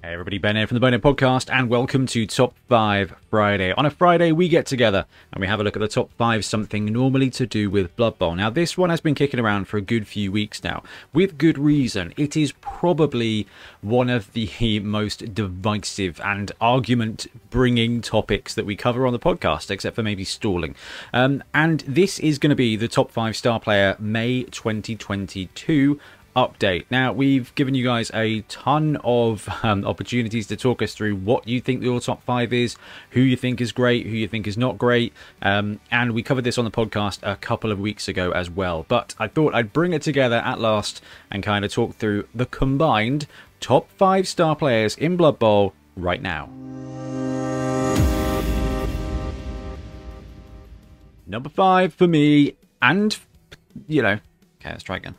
Hey everybody, Ben here from the Bonehead Podcast, and welcome to Top 5 Friday. On a Friday, we get together and we have a look at the Top 5, something normally to do with Blood Bowl. Now, this one has been kicking around for a good few weeks now, with good reason. It is probably one of the most divisive and argument-bringing topics that we cover on the podcast, except for maybe stalling. And this is going to be the Top 5 Star Player May 2022 update. Now, we've given you guys a ton of opportunities to talk us through what you think your top five is, who you think is great, who you think is not great, and we covered this on the podcast a couple of weeks ago as well, but I thought I'd bring it together at last and kind of talk through the combined top 5 star players in Blood Bowl right now. Number 5 for me, and okay, let's try again.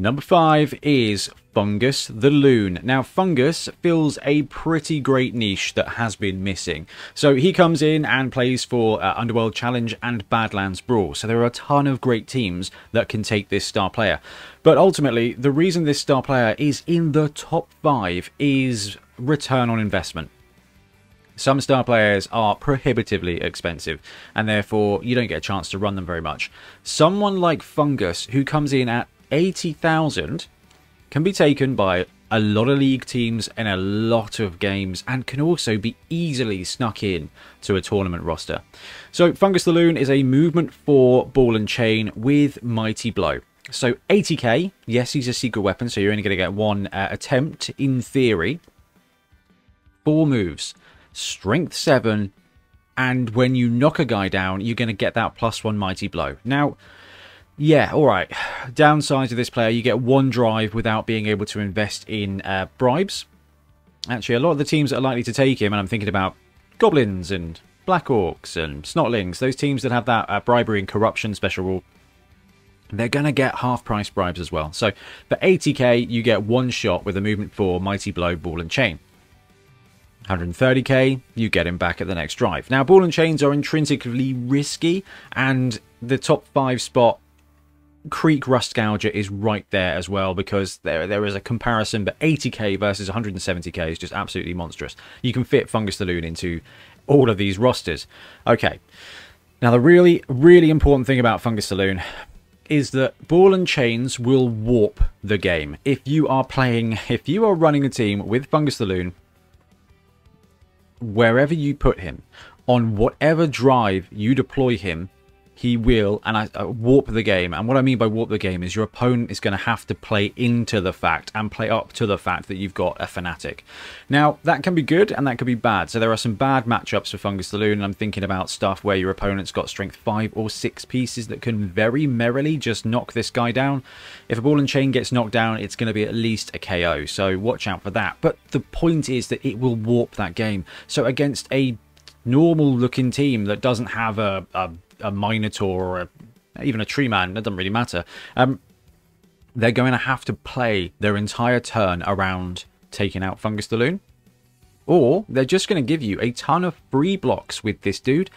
Number 5 is Fungus the Loon. Now, Fungus fills a pretty great niche that has been missing. So he comes in and plays for Underworld Challenge and Badlands Brawl. So there are a ton of great teams that can take this star player. But ultimately, the reason this star player is in the top 5 is return on investment. Some star players are prohibitively expensive, and therefore you don't get a chance to run them very much. Someone like Fungus, who comes in at 80,000, can be taken by a lot of league teams and a lot of games, and can also be easily snuck in to a tournament roster. So Fungus the Loon is a movement 4 ball and chain with Mighty Blow. So 80k, yes, he's a secret weapon, so you're only going to get one attempt in theory. 4 moves, strength 7, and when you knock a guy down, you're going to get that +1 Mighty Blow. Now, yeah, alright. Downside to this player, you get one drive without being able to invest in bribes. Actually, a lot of the teams that are likely to take him, and I'm thinking about Goblins and Black Orcs and Snotlings, those teams that have that bribery and corruption special rule, they're going to get half-price bribes as well. So for 80k, you get one shot with a movement 4, Mighty Blow, Ball and Chain. 130k, you get him back at the next drive. Now, Ball and Chains are intrinsically risky, and the top 5 spot, Creek Rust Gouger, is right there as well, because there is a comparison, but 80k versus 170k is just absolutely monstrous. You can fit Fungus the Loon into all of these rosters. Okay, now the really, really important thing about Fungus the Loon is that Ball and Chains will warp the game. If you are running a team with Fungus the Loon, wherever you put him, on whatever drive you deploy him, he will warp the game. And what I mean by warp the game is your opponent is going to have to play into the fact and play up to the fact that you've got a fanatic. Now, that can be good and that could be bad. So there are some bad matchups for Fungus the Loon, and I'm thinking about stuff where your opponent's got strength 5 or 6 pieces that can very merrily just knock this guy down. If a Ball and Chain gets knocked down, it's going to be at least a KO, so watch out for that. But the point is that it will warp that game. So against a normal looking team that doesn't have a Minotaur or even a Tree Man, that doesn't really matter, they're going to have to play their entire turn around taking out Fungus the Loon, or they're just going to give you a ton of free blocks with this dude.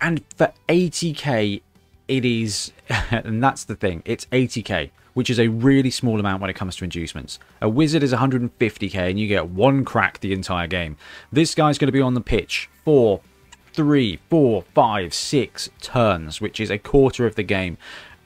And for 80k, it is and that's the thing, it's 80k, which is a really small amount when it comes to inducements. A wizard is 150k and you get one crack the entire game. This guy's going to be on the pitch for 3, 4, 5, 6 turns, which is a quarter of the game.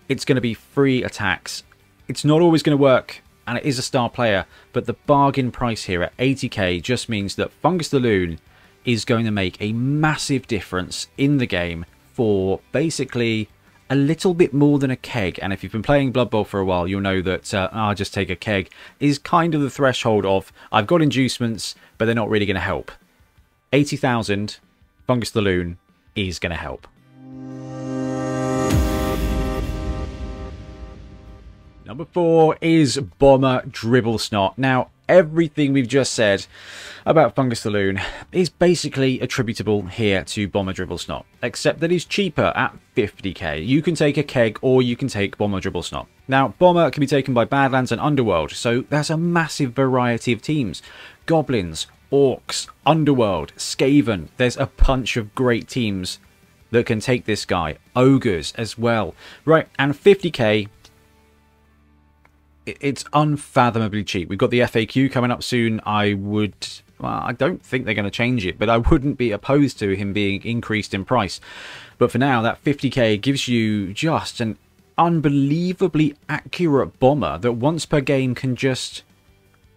It's going to be free attacks. It's not always going to work, and it is a star player, but the bargain price here at 80k just means that Fungus the Loon is going to make a massive difference in the game for basically a little bit more than a keg. And if you've been playing Blood Bowl for a while, you'll know that I'll just take a keg is kind of the threshold of, I've got inducements, but they're not really going to help. 80,000, Fungus the Loon is going to help. Number 4 is Bomber Dribblesnot. Now, everything we've just said about Fungus the Loon is basically attributable here to Bomber Dribblesnot, except that he's cheaper at 50k. You can take a keg or you can take Bomber Dribblesnot. Now, Bomber can be taken by Badlands and Underworld, so there's a massive variety of teams. Goblins, Orcs, Underworld, Skaven, there's a bunch of great teams that can take this guy. Ogres as well. Right, and 50k it's unfathomably cheap. We've got the FAQ coming up soon. I would, well, I don't think they're going to change it, but I wouldn't be opposed to him being increased in price. But for now, that 50k gives you just an unbelievably accurate bomber that once per game can just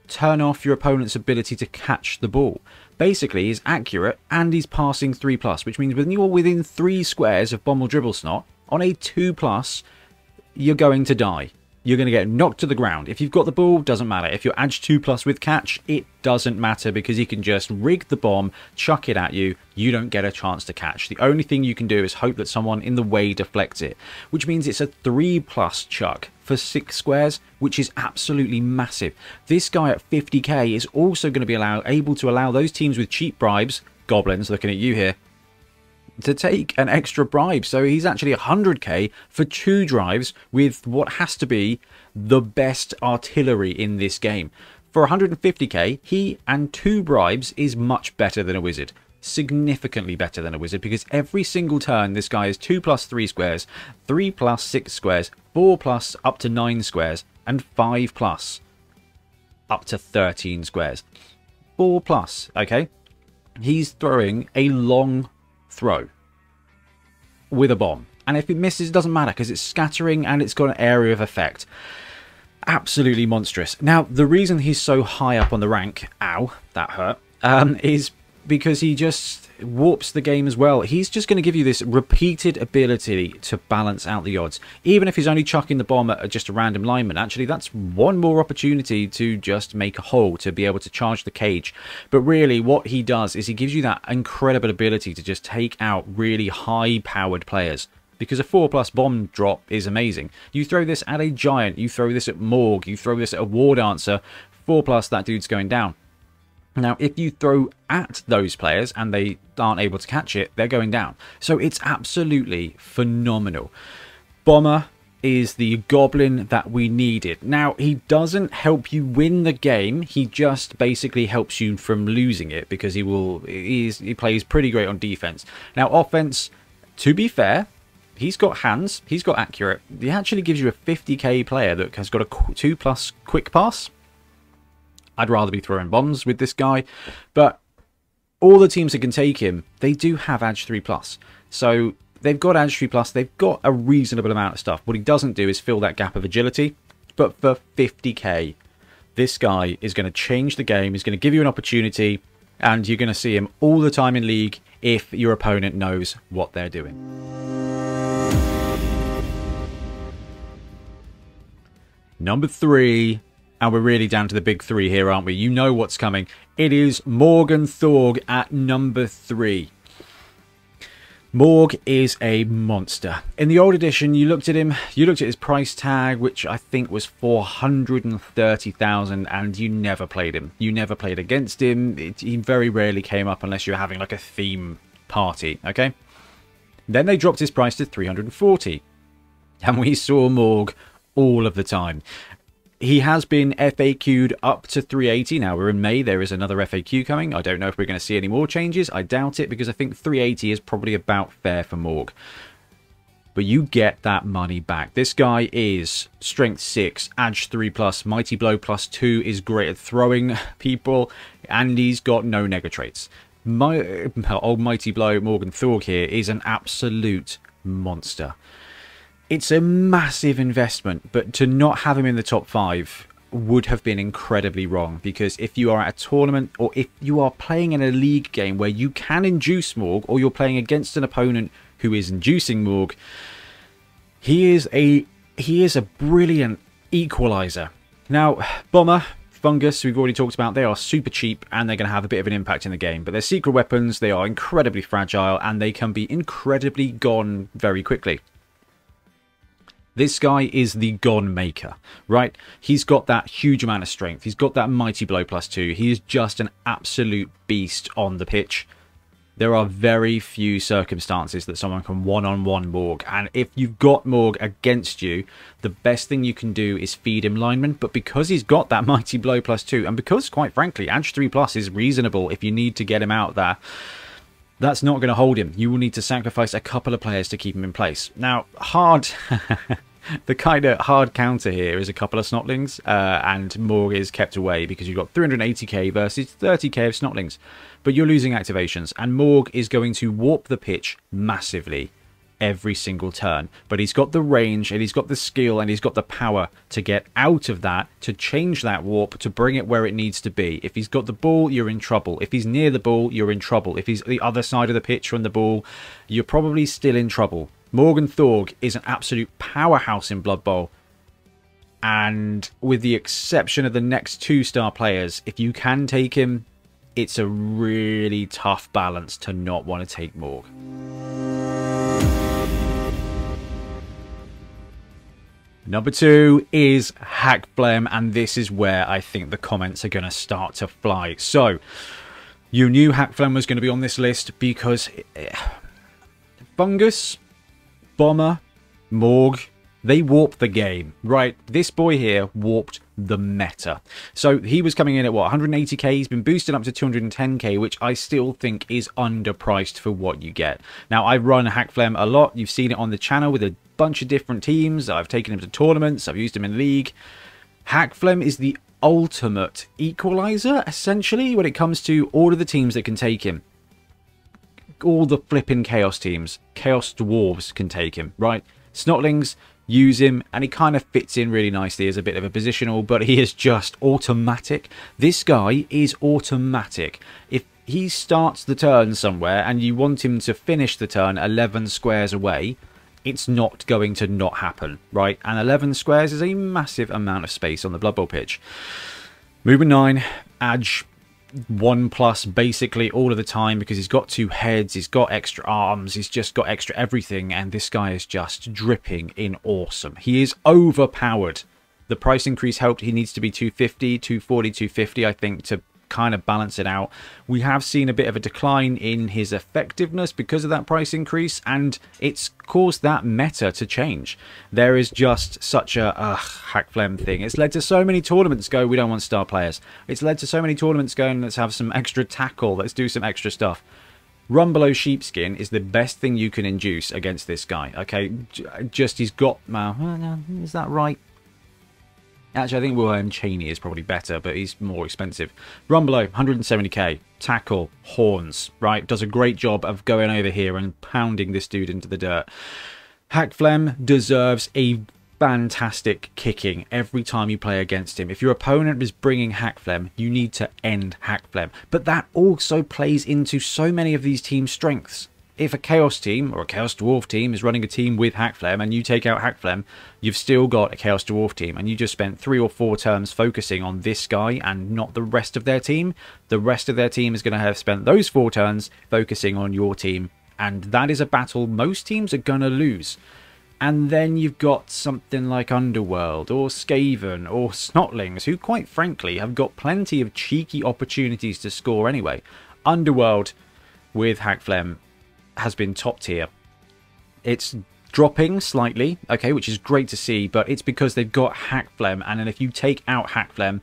turn off your opponent's ability to catch the ball. Basically, he's accurate and he's passing 3+, which means when you're within 3 squares of Bomber Dribblesnot, on a 2+, you're going to die. You're going to get knocked to the ground. If you've got the ball, doesn't matter. If you're edge 2+ with catch, it doesn't matter because he can just rig the bomb, chuck it at you. You don't get a chance to catch. The only thing you can do is hope that someone in the way deflects it, which means it's a 3+ chuck for 6 squares, which is absolutely massive. This guy at 50k is also going to be able to allow those teams with cheap bribes, goblins looking at you here, to take an extra bribe. So he's actually 100k for 2 drives with what has to be the best artillery in this game. For 150k, he and 2 bribes is much better than a wizard. Significantly better than a wizard, because every single turn this guy is 2+3 squares, 3+6 squares, 4+ up to 9 squares, and 5+ up to 13 squares. 4+, okay? He's throwing a long throw with a bomb, and if it misses, it doesn't matter because it's scattering and it's got an area of effect. Absolutely monstrous. Now, the reason he's so high up on the rank, ow, that hurt, is because he just warps the game as well. He's just going to give you this repeated ability to balance out the odds. Even if he's only chucking the bomb at just a random lineman, actually, that's one more opportunity to just make a hole, to be able to charge the cage. But really, what he does is he gives you that incredible ability to just take out really high-powered players. Because a 4+ bomb drop is amazing. You throw this at a giant, you throw this at Morg, you throw this at a war dancer, 4+, that dude's going down. Now, if you throw at those players and they aren't able to catch it, they're going down. So it's absolutely phenomenal. Bomber is the goblin that we needed. Now, he doesn't help you win the game. He just basically helps you from losing it because he plays pretty great on defense. Now, offense, to be fair, he's got hands. He's got accurate. He actually gives you a 50k player that has got a 2+ quick pass. I'd rather be throwing bombs with this guy. But all the teams that can take him, they do have edge 3+. So they've got edge 3+. They've got a reasonable amount of stuff. What he doesn't do is fill that gap of agility. But for 50k, this guy is going to change the game. He's going to give you an opportunity. And you're going to see him all the time in League if your opponent knows what they're doing. Number 3... and we're really down to the big 3 here, aren't we? You know what's coming. It is Morgan Thorg at number 3. Morg is a monster. In the old edition, you looked at him, you looked at his price tag, which I think was 430,000, and you never played him. You never played against him. He very rarely came up unless you were having like a theme party, okay? Then they dropped his price to 340, and we saw Morg all of the time. He has been FAQ'd up to 380. Now, we're in May. There is another FAQ coming. I don't know if we're going to see any more changes. I doubt it, because I think 380 is probably about fair for Morg. But you get that money back. This guy is Strength 6, Edge 3+, Mighty Blow +2, is great at throwing people, and he's got no nega traits. My old Mighty Blow Morgan Thorg here is an absolute monster. It's a massive investment, but to not have him in the top 5 would have been incredibly wrong, because if you are at a tournament or if you are playing in a league game where you can induce Morg, or you're playing against an opponent who is inducing Morg, he is a brilliant equalizer. Now, Bomber, Fungus, we've already talked about, they are super cheap and they're going to have a bit of an impact in the game. But they're secret weapons, they are incredibly fragile, and they can be incredibly gone very quickly. This guy is the Gone Maker, right? He's got that huge amount of strength. He's got that Mighty Blow +2. He is just an absolute beast on the pitch. There are very few circumstances that someone can one-on-one Morg. And if you've got Morg against you, the best thing you can do is feed him linemen. But because he's got that Mighty Blow +2, and because, quite frankly, Edge 3+ is reasonable if you need to get him out there, that's not going to hold him. You will need to sacrifice a couple of players to keep him in place. Now, hard... The kind of hard counter here is a couple of snotlings, and more is kept away because you've got 380k versus 30k of snotlings. But you're losing activations, and Morg is going to warp the pitch massively every single turn. But he's got the range, and he's got the skill, and he's got the power to get out of that, to change that warp, to bring it where it needs to be. If he's got the ball, you're in trouble. If he's near the ball, you're in trouble. If he's the other side of the pitch from the ball, you're probably still in trouble. Morgan Thorg is an absolute powerhouse in Blood Bowl. And with the exception of the next two star players, if you can take him, it's a really tough balance to not want to take Morg. Number two is Hakflem, and this is where I think the comments are going to start to fly. So, you knew Hakflem was going to be on this list because Fungus, Bomber, Morg, they warped the game, right? This boy here warped the meta. So he was coming in at what, 180k? He's been boosted up to 210k, which I still think is underpriced for what you get. Now, I run Hakflem a lot. You've seen it on the channel with a bunch of different teams. I've taken him to tournaments. I've used him in league. Hakflem is the ultimate equalizer, essentially, when it comes to all of the teams that can take him. All the flipping chaos teams, chaos dwarves can take him, right? Snotlings use him, and he kind of fits in really nicely as a bit of a positional, but he is just automatic. This guy is automatic. If he starts the turn somewhere and you want him to finish the turn 11 squares away, it's not going to not happen, right? And 11 squares is a massive amount of space on the Blood Bowl pitch. Movement 9, Adge. 1+ basically all of the time because he's got two heads, he's got extra arms, he's just got extra everything, and this guy is just dripping in awesome. He is overpowered. The price increase helped. He needs to be 250, 240, 250, I think, to kind of balance it out. We have seen a bit of a decline in his effectiveness because of that price increase, and it's caused that meta to change. There is just such a Hakflem thing. It's led to so many tournaments go, we don't want star players. It's led to so many tournaments going, let's have some extra tackle, let's do some extra stuff. Rumbelow Sheepskin is the best thing you can induce against this guy, okay? Just he's got, is that right? Actually, I think Wilhelm Cheney is probably better, but he's more expensive. Rumbelow, 170k. Tackle, horns, right? Does a great job of going over here and pounding this dude into the dirt. Hakflem deserves a fantastic kicking every time you play against him. If your opponent is bringing Hakflem, you need to end Hakflem. But that also plays into so many of these teams' strengths. If a Chaos team or a Chaos Dwarf team is running a team with Hakflem and you take out Hakflem, you've still got a Chaos Dwarf team, and you just spent 3 or 4 turns focusing on this guy and not the rest of their team. The rest of their team is going to have spent those 4 turns focusing on your team, and that is a battle most teams are going to lose. And then you've got something like Underworld or Skaven or Snotlings, who quite frankly have got plenty of cheeky opportunities to score anyway. Underworld with Hakflem has been top tier. It's dropping slightly, okay, which is great to see, but it's because they've got Hakflem, and then if you take out Hakflem,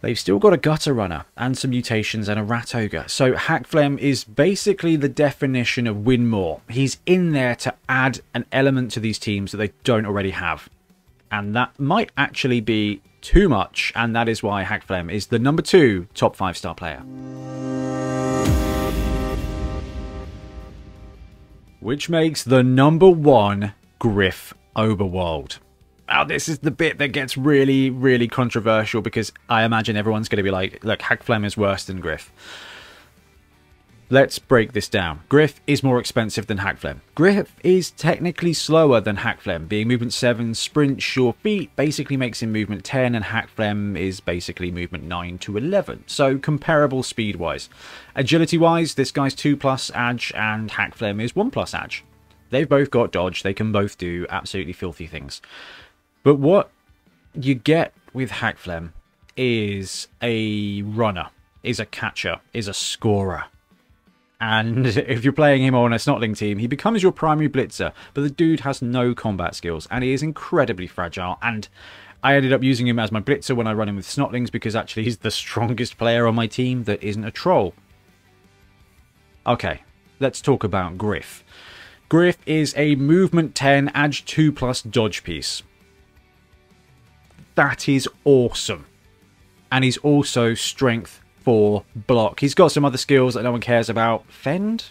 they've still got a Gutter Runner and some Mutations and a Rat Ogre. So Hakflem is basically the definition of win more. He's in there to add an element to these teams that they don't already have, and that might actually be too much, and that is why Hakflem is the number 2 top 5-star player. Which makes the number 1 Griff Oberwald. Now, this is the bit that gets really, really controversial, because I imagine everyone's going to be like, look, Hakflem is worse than Griff. Let's break this down. Griff is more expensive than Hakflem. Griff is technically slower than Hakflem, being movement 7, sprint, sure feet, basically makes him movement 10, and Hakflem is basically movement 9 to 11. So comparable speed-wise. Agility-wise, this guy's 2+ Adge, and Hakflem is 1+ Adge. They've both got dodge. They can both do absolutely filthy things. But what you get with Hakflem is a runner, is a catcher, is a scorer. And if you're playing him on a Snotling team, he becomes your primary blitzer. But the dude has no combat skills, and he is incredibly fragile. And I ended up using him as my blitzer when I run him with Snotlings, because actually he's the strongest player on my team that isn't a troll. Okay, let's talk about Griff. Griff is a movement 10 edge 2 plus dodge piece. That is awesome. And he's also strength 4 block. He's got some other skills that no one cares about. Fend?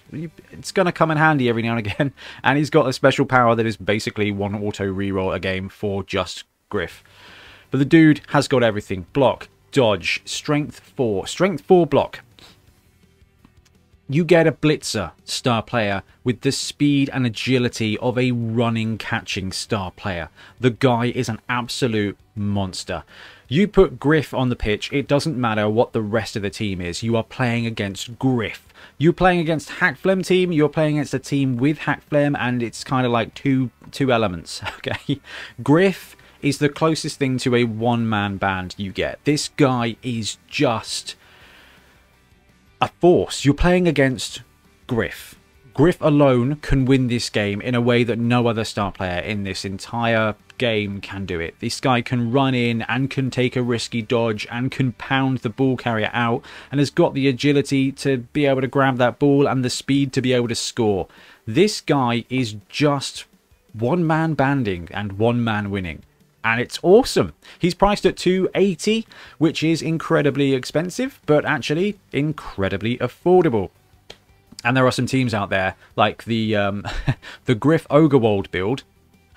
It's going to come in handy every now and again. And he's got a special power that is basically one auto reroll a game for just Griff. But the dude has got everything. Block, dodge, strength 4. Strength 4 block. You get a blitzer star player with the speed and agility of a running catching star player. The guy is an absolute monster. You put Griff on the pitch, it doesn't matter what the rest of the team is. You are playing against Griff. You're playing against Hakflem team, you're playing against a team with Hakflem, and it's kind of like two elements, okay? Griff is the closest thing to a one-man band you get. This guy is just a force. You're playing against Griff. Griff alone can win this game in a way that no other star player in this entire game can do it. This guy can run in and can take a risky dodge and can pound the ball carrier out and has got the agility to be able to grab that ball and the speed to be able to score. This guy is just one man banding and one man winning. And it's awesome. He's priced at $280, which is incredibly expensive, but actually incredibly affordable. And there are some teams out there, like the Griff Oberwald build.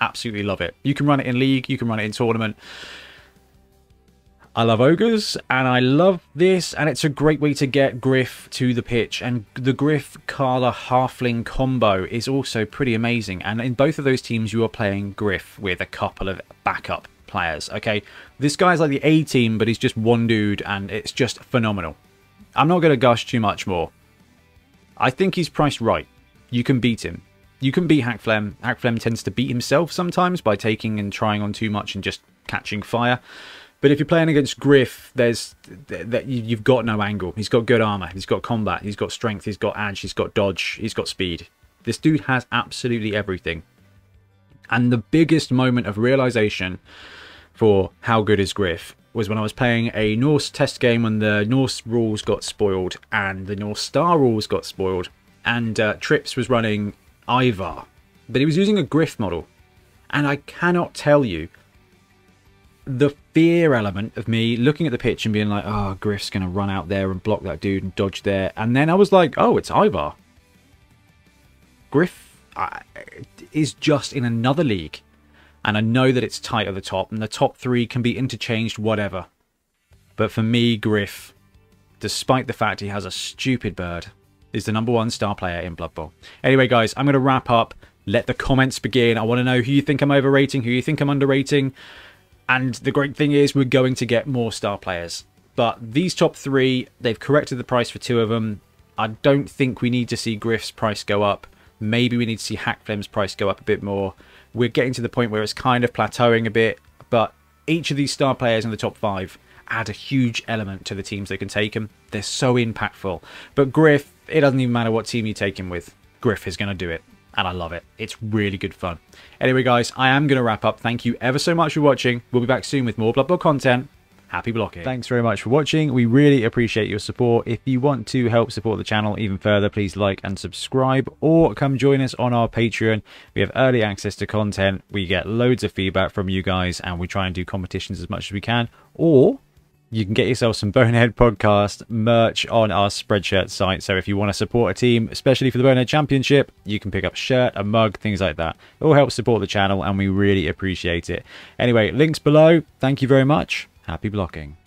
Absolutely love it. You can run it in league, you can run it in tournament. I love ogres, and I love this, and it's a great way to get Griff to the pitch. And the Griff-Carla Halfling combo is also pretty amazing, and in both of those teams you are playing Griff with a couple of backup players, okay? This guy's like the A-team, but he's just one dude, and it's just phenomenal. I'm not going to gush too much more. I think he's priced right. You can beat him. You can beat Hakflem. Hakflem tends to beat himself sometimes by taking and trying on too much and just catching fire. But if you're playing against Griff, you've got no angle. He's got good armor. He's got combat. He's got strength. He's got edge. He's got dodge. He's got speed. This dude has absolutely everything. And the biggest moment of realization for how good is Griff was when I was playing a Norse test game when the Norse rules got spoiled and the Norse star rules got spoiled. And Trips was running Ivar, but he was using a Griff model. And I cannot tell you the fear element of me looking at the pitch and being like, oh, Griff's going to run out there and block that dude and dodge there. And then I was like, oh, it's Ivar. Griff is just in another league. And I know that it's tight at the top and the top three can be interchanged, whatever. But for me, Griff, despite the fact he has a stupid bird, is the #1 star player in Blood Bowl. Anyway, guys, I'm going to wrap up. Let the comments begin. I want to know who you think I'm overrating, who you think I'm underrating. And the great thing is we're going to get more star players. But these top three, they've corrected the price for two of them. I don't think we need to see Griff's price go up. Maybe we need to see Hakflem's price go up a bit more. We're getting to the point where it's kind of plateauing a bit. But each of these star players in the top five add a huge element to the teams they can take them. They're so impactful. But Griff, it doesn't even matter what team you take him with. Griff is going to do it. And I love it. It's really good fun. Anyway, guys, I am going to wrap up. Thank you ever so much for watching. We'll be back soon with more Blood Bowl content. Happy blocking. Thanks very much for watching. We really appreciate your support. If you want to help support the channel even further, please like and subscribe or come join us on our Patreon. We have early access to content. We get loads of feedback from you guys and we try and do competitions as much as we can. Or you can get yourself some Bonehead Podcast merch on our Spreadshirt site. So if you want to support a team, especially for the Bonehead Championship, you can pick up a shirt, a mug, things like that. It all helps support the channel and we really appreciate it. Anyway, links below. Thank you very much. Happy blocking.